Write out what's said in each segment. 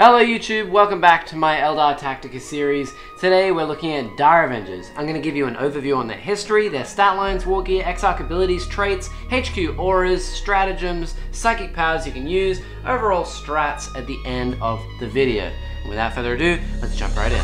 Hello YouTube, welcome back to my Eldar Tactica series. Today we're looking at Dire Avengers. I'm going to give you an overview on their history, their stat lines, war gear, Exarch abilities, traits, HQ auras, stratagems, psychic powers you can use, overall strats at the end of the video. And without further ado, let's jump right in.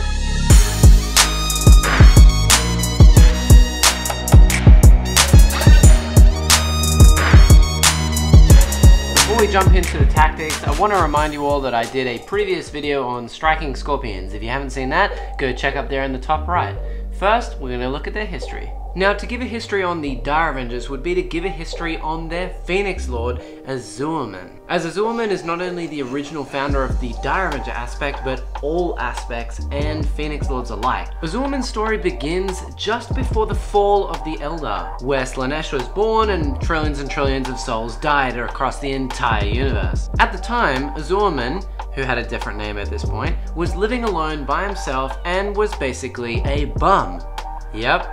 Before we jump into the tactics, I want to remind you all that I did a previous video on striking scorpions. If you haven't seen that, go check up there in the top right. First, we're going to look at their history. Now, to give a history on the Dire Avengers would be to give a history on their Phoenix Lord, Azuryan. As Azuryan is not only the original founder of the Dire Avenger aspect, but all aspects and Phoenix Lords alike. Azuryan's story begins just before the fall of the Eldar, where Slaanesh was born and trillions of souls died across the entire universe. At the time, Azuryan, who had a different name at this point, was living alone by himself and was basically a bum. Yep.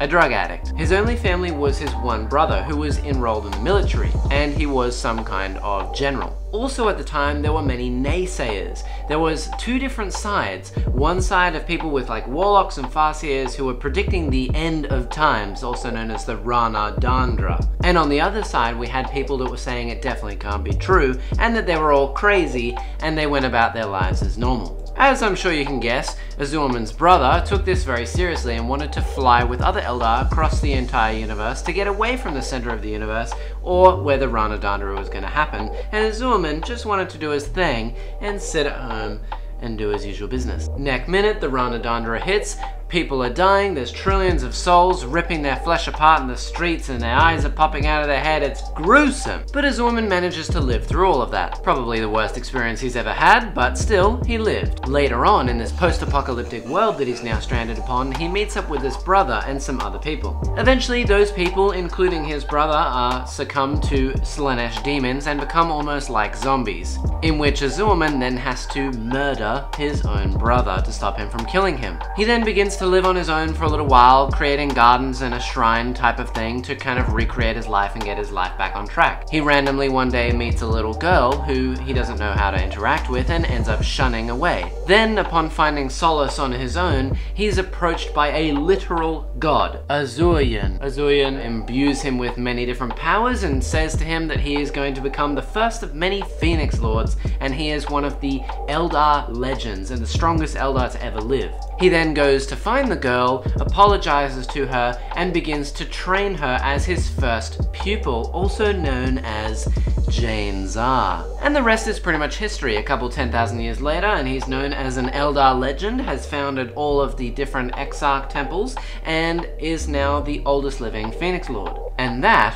A drug addict. His only family was his one brother, who was enrolled in the military, and he was some kind of general. Also at the time, there were many naysayers. There was two different sides. One side of people with like warlocks and farseers who were predicting the end of times, also known as the Rhana Dandra. And on the other side, we had people that were saying it definitely can't be true, and that they were all crazy, and they went about their lives as normal. As I'm sure you can guess, Azuryan's brother took this very seriously and wanted to fly with other Eldar across the entire universe to get away from the center of the universe, or where the Rhana Dandra was going to happen, and Azuryan just wanted to do his thing and sit at home and do his usual business. Next minute, the Rhana Dandra hits, people are dying, there's trillions of souls ripping their flesh apart in the streets and their eyes are popping out of their head, it's gruesome. But Azuryan manages to live through all of that. Probably the worst experience he's ever had, but still, he lived. Later on, in this post-apocalyptic world that he's now stranded upon, he meets up with his brother and some other people. Eventually, those people, including his brother, are succumbed to Slaanesh demons and become almost like zombies, in which Azuryan then has to murder his own brother to stop him from killing him. He then begins to live on his own for a little while, creating gardens and a shrine type of thing to kind of recreate his life and get his life back on track. He randomly one day meets a little girl who he doesn't know how to interact with and ends up shunning away. Then, upon finding solace on his own, he's approached by a literal god, Azuryan. Azuryan imbues him with many different powers and says to him that he is going to become the first of many Phoenix Lords, and he is one of the Eldar legends and the strongest Eldar to ever live. He then goes to find the girl, apologizes to her, and begins to train her as his first pupil, also known as Jane Zar. And the rest is pretty much history. A couple 10,000 years later, and he's known as an Eldar legend, has founded all of the different Exarch temples, and is now the oldest living Phoenix Lord. And that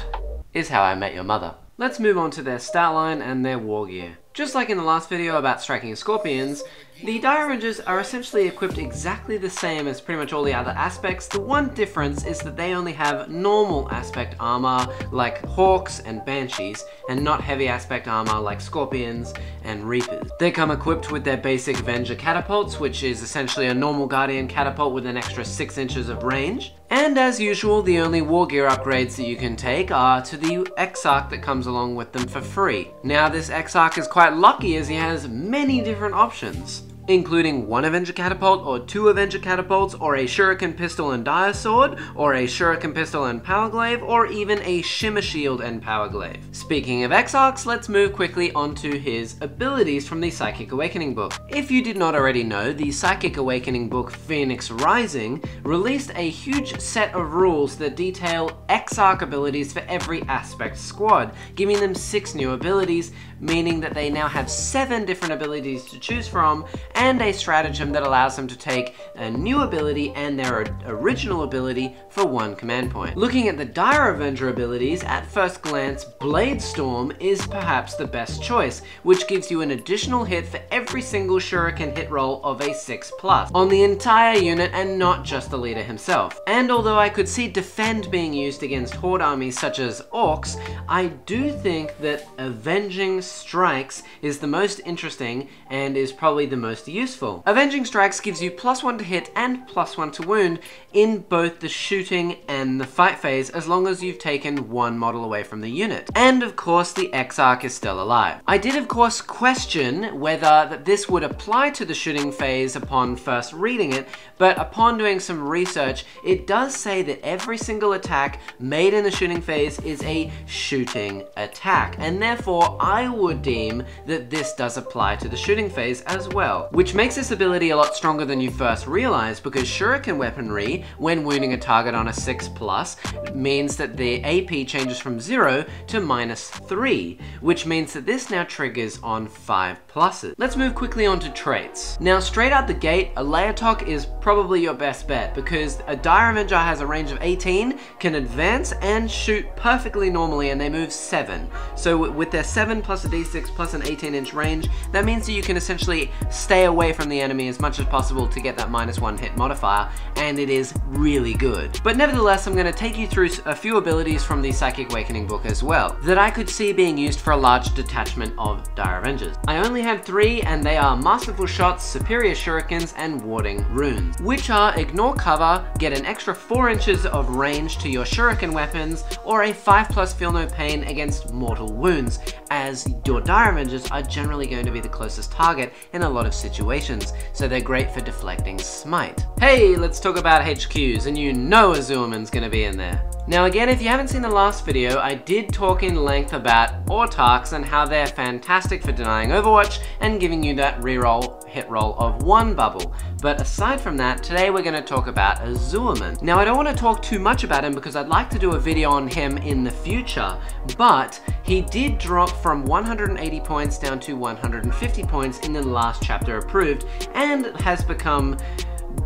is how I met your mother. Let's move on to their stat line and their war gear. Just like in the last video about striking scorpions, the Dire Avengers are essentially equipped exactly the same as pretty much all the other aspects. The one difference is that they only have normal aspect armor like hawks and banshees, and not heavy aspect armor like scorpions and reapers. They come equipped with their basic Avenger Catapults, which is essentially a normal Guardian Catapult with an extra 6 inches of range. And as usual, the only war gear upgrades that you can take are to the Exarch that comes along with them for free. Now this Exarch is quite lucky as he has many different options, including one Avenger Catapult or two Avenger Catapults or a Shuriken Pistol and Dire Sword or a Shuriken Pistol and Power Glaive or even a Shimmer Shield and Power Glaive. Speaking of Exarchs, let's move quickly onto his abilities from the Psychic Awakening book. If you did not already know, the Psychic Awakening book Phoenix Rising released a huge set of rules that detail Exarch abilities for every aspect squad, giving them 6 new abilities, meaning that they now have 7 different abilities to choose from, and a stratagem that allows them to take a new ability and their original ability for 1 command point. Looking at the Dire Avenger abilities, at first glance, Bladestorm is perhaps the best choice, which gives you an additional hit for every single Shuriken hit roll of a 6+ on the entire unit and not just the leader himself. And although I could see Defend being used against horde armies such as Orcs, I do think that Avenging Strikes is the most interesting and is probably the most most useful. Avenging Strikes gives you +1 to hit and +1 to wound in both the shooting and the fight phase, as long as you've taken one model away from the unit. And of course, the Exarch is still alive. I did of course question whether this would apply to the shooting phase upon first reading it, but upon doing some research, it does say that every single attack made in the shooting phase is a shooting attack, and therefore I would deem that this does apply to the shooting phase as well, which makes this ability a lot stronger than you first realize, because Shuriken weaponry, when wounding a target on a 6+, means that the AP changes from 0 to -3, which means that this now triggers on 5+. Let's move quickly on to traits. Now straight out the gate, a Laetok is probably your best bet, because a Dire Avenger has a range of 18, can advance and shoot perfectly normally, and they move 7. So with their 7 plus a d6 plus an 18-inch range, that means that you can essentially stay away from the enemy as much as possible to get that -1 hit modifier, and it is really good. But nevertheless, I'm going to take you through a few abilities from the Psychic Awakening book as well, that I could see being used for a large detachment of Dire Avengers. I only have 3, and they are Masterful Shots, Superior Shurikens, and Warding Runes, which are ignore cover, get an extra 4 inches of range to your Shuriken weapons, or a 5+ feel no pain against mortal wounds, as your Dire Avengers are generally going to be the closest target in a lot of situations, so they're great for deflecting smite. Hey, let's talk about HQs, and you know Azurman's gonna be in there. Now again, if you haven't seen the last video, I did talk in length about Autarchs and how they're fantastic for denying Overwatch and giving you that reroll hit roll of 1 bubble. But aside from that, today we're going to talk about Asurmen. Now I don't want to talk too much about him because I'd like to do a video on him in the future, but he did drop from 180 points down to 150 points in the last chapter approved, and has become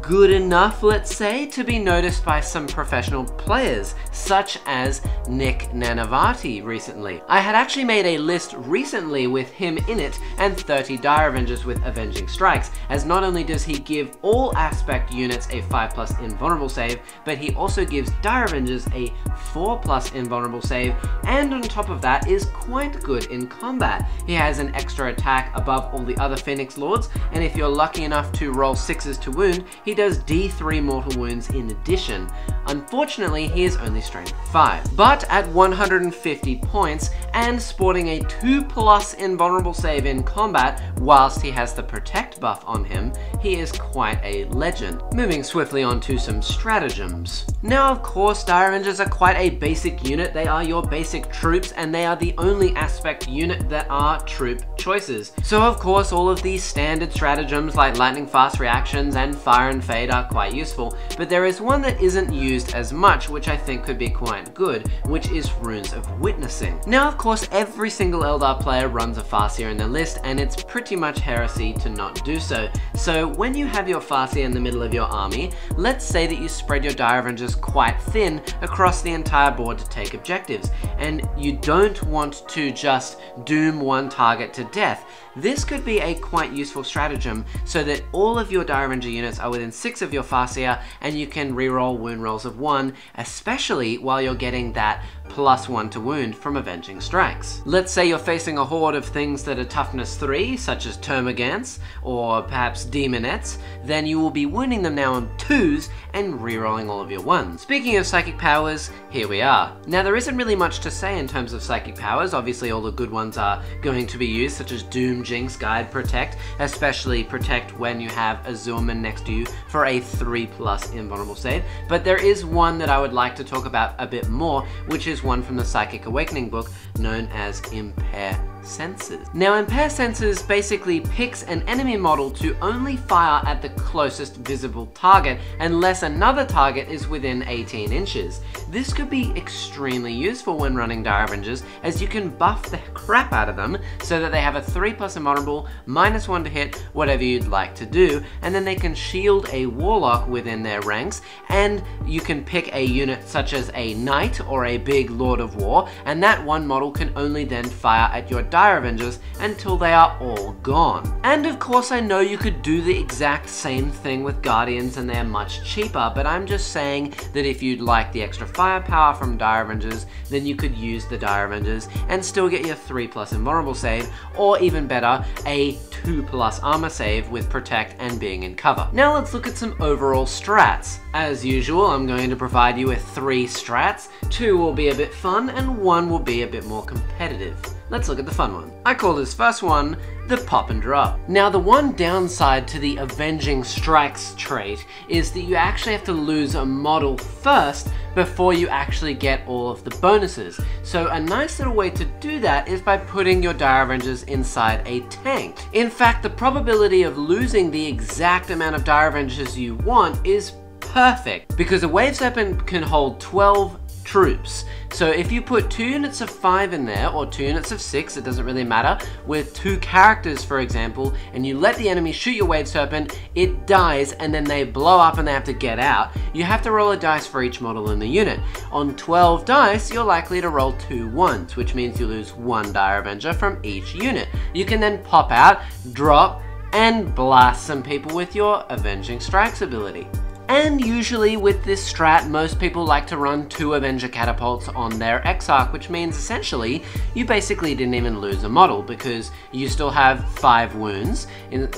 good enough, let's say, to be noticed by some professional players, such as Nick Nanavati recently. I had actually made a list recently with him in it and 30 Dire Avengers with Avenging Strikes, as not only does he give all aspect units a 5+ invulnerable save, but he also gives Dire Avengers a 4+ invulnerable save, and on top of that is quite good in combat. He has an extra attack above all the other Phoenix Lords, and if you're lucky enough to roll 6s to wound, he does D3 mortal wounds in addition. Unfortunately, he is only strength 5, but at 150 points and sporting a 2+ invulnerable save in combat, whilst he has the protect buff on him, he is quite a legend. Moving swiftly on to some stratagems. Now of course, Dire Avengers are quite a basic unit. They are your basic troops, and they are the only aspect unit that are troop choices. So of course, all of these standard stratagems like lightning fast reactions and fire and fade are quite useful, but there is one that isn't used as much, which I think could be quite good, which is Runes of Witnessing. Now of course, every single Eldar player runs a Farseer in their list, and it's pretty much heresy to not do so. So when you have your Farseer in the middle of your army, let's say that you spread your Dire Avengers quite thin across the entire board to take objectives, and you don't want to just doom one target to death. This could be a quite useful stratagem, so that all of your Dire Avenger units are within 6 of your Farseer, and you can reroll wound rolls of 1, especially while you're getting that +1 to wound from Avenging Strikes. Let's say you're facing a horde of things that are toughness 3, such as termagants or perhaps demonettes, then you will be wounding them now on 2s and rerolling all of your 1s. Speaking of psychic powers, here we are. Now there isn't really much to say in terms of psychic powers. Obviously all the good ones are going to be used, such as Doom, Jinx, Guide, Protect, especially Protect when you have Azurmen next to you for a 3+ invulnerable save. But there is one that I would like to talk about a bit more, which is one from the Psychic Awakening book known as Impair Senses. Now Impair Senses basically picks an enemy model to only fire at the closest visible target unless another target is within 18 inches. This could be extremely useful when running Dire Avengers, as you can buff the crap out of them so that they have a 3+ invulnerable, -1 to hit, whatever you'd like to do, and then they can shield a warlock within their ranks, and you can pick a unit such as a knight or a big lord of war, and that one model Catapult can only then fire at your Dire Avengers until they are all gone. And of course I know you could do the exact same thing with Guardians and they're much cheaper, but I'm just saying that if you'd like the extra firepower from Dire Avengers, then you could use the Dire Avengers and still get your 3+ invulnerable save, or even better, a 2+ armor save with protect and being in cover. Now let's look at some overall strats. As usual, I'm going to provide you with 3 strats. 2 will be a bit fun and 1 will be a bit more competitive. Let's look at the fun one. I call this first one the pop and drop. Now the one downside to the Avenging Strikes trait is that you actually have to lose a model first before you actually get all of the bonuses. So a nice little way to do that is by putting your Dire Avengers inside a tank. In fact, the probability of losing the exact amount of Dire Avengers you want is perfect, because a Wave Serpent can hold 12 troops. So if you put 2 units of 5 in there, or 2 units of 6, it doesn't really matter, with 2 characters for example, and you let the enemy shoot your Wave Serpent, it dies and then they blow up and they have to get out. You have to roll a dice for each model in the unit. On 12 dice, you're likely to roll 2 ones, which means you lose 1 Dire Avenger from each unit. You can then pop out, drop, and blast some people with your Avenging Strikes ability. And usually with this strat, most people like to run 2 Avenger Catapults on their Exarch, which means essentially, you basically didn't even lose a model, because you still have 5 wounds,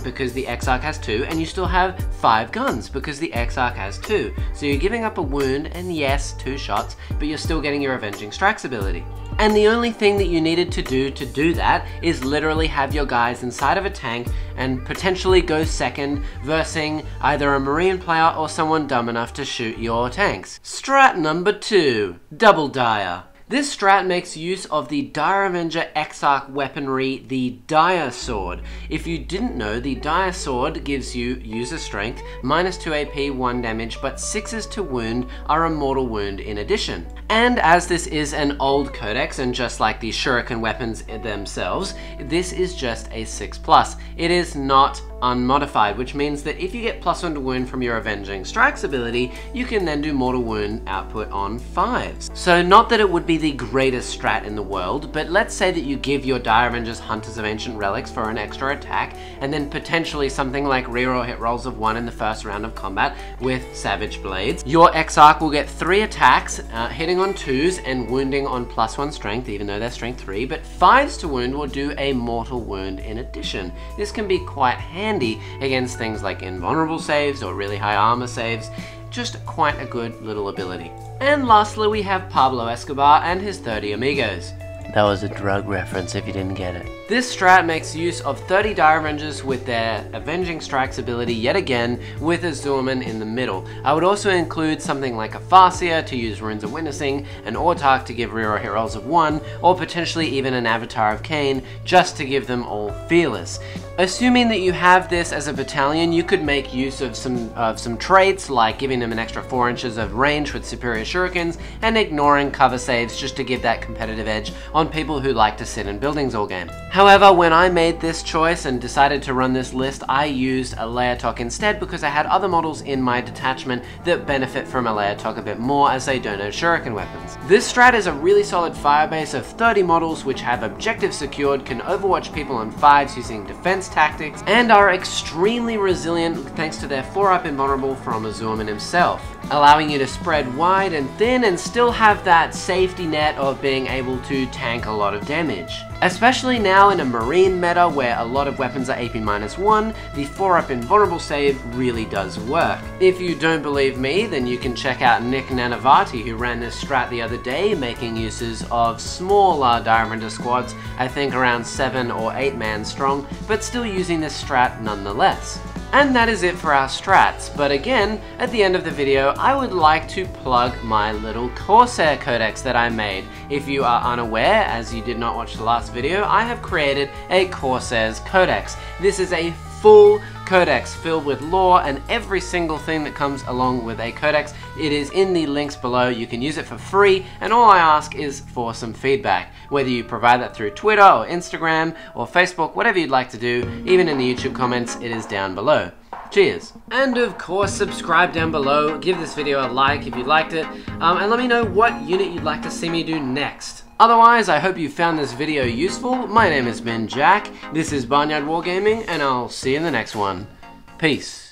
because the Exarch has 2, and you still have 5 guns, because the Exarch has 2. So you're giving up a wound, and yes, 2 shots, but you're still getting your Avenging Strikes ability. And the only thing that you needed to do that is literally have your guys inside of a tank and potentially go second, versing either a Marine player or someone dumb enough to shoot your tanks. Strat number 2, Double Dire. This strat makes use of the Dire Avenger Exarch weaponry, the Dire Sword. If you didn't know, the Dire Sword gives you user strength, minus 2 AP, 1 damage, but 6s to wound are a mortal wound in addition. And as this is an old codex, and just like the Shuriken weapons themselves, this is just a 6+. It is not unmodified, which means that if you get +1 to wound from your Avenging Strikes ability, you can then do mortal wound output on 5s. So not that it would be the greatest strat in the world, but let's say that you give your Dire Avengers Hunters of Ancient Relics for an extra attack, and then potentially something like reroll hit rolls of 1 in the first round of combat with Savage Blades. Your Exarch will get 3 attacks, hitting on 2s and wounding on +1 strength, even though they're strength 3, but 5s to wound will do a mortal wound in addition. This can be quite handy against things like invulnerable saves or really high armor saves. Just quite a good little ability. And lastly, we have Pablo Escobar and his 30 Amigos. That was a drug reference if you didn't get it. This strat makes use of 30 Dire Avengers with their Avenging Strikes ability yet again, with a Zoomman in the middle. I would also include something like a Farseer to use Runes of Witnessing, an Autarch to give reroll hit rolls of 1, or potentially even an Avatar of Kane, just to give them all Fearless. Assuming that you have this as a battalion, you could make use of some traits, like giving them an extra 4 inches of range with Superior Shurikens, and ignoring cover saves just to give that competitive edge on people who like to sit in buildings all game. However, when I made this choice and decided to run this list, I used a Laetok instead, because I had other models in my detachment that benefit from a Laetok a bit more, as they don't have Shuriken weapons. This strat is a really solid firebase of 30 models which have objectives secured, can overwatch people on 5s using defense tactics, and are extremely resilient thanks to their 4+ invulnerable from Azuryan himself, allowing you to spread wide and thin and still have that safety net of being able to tank a lot of damage. Especially now in a Marine meta where a lot of weapons are AP-1, the 4+ invulnerable save really does work. If you don't believe me, then you can check out Nick Nanavati, who ran this strat the other day, making uses of smaller Dire Avenger squads, I think around 7 or 8 man strong, but still using this strat nonetheless. And that is it for our strats, but again, at the end of the video, I would like to plug my little Corsair codex that I made. If you are unaware, as you did not watch the last video, I have created a Corsair's codex. This is a full codex filled with lore and every single thing that comes along with a codex. It is in the links below. You can use it for free, and all I ask is for some feedback, whether you provide that through Twitter or Instagram or Facebook, whatever you'd like to do. Even in the YouTube comments, it is down below. Cheers. And of course, subscribe down below, give this video a like if you liked it, and let me know what unit you'd like to see me do next. Otherwise, I hope you found this video useful. My name is Ben Jack, this is Barnyard Wargaming, and I'll see you in the next one. Peace.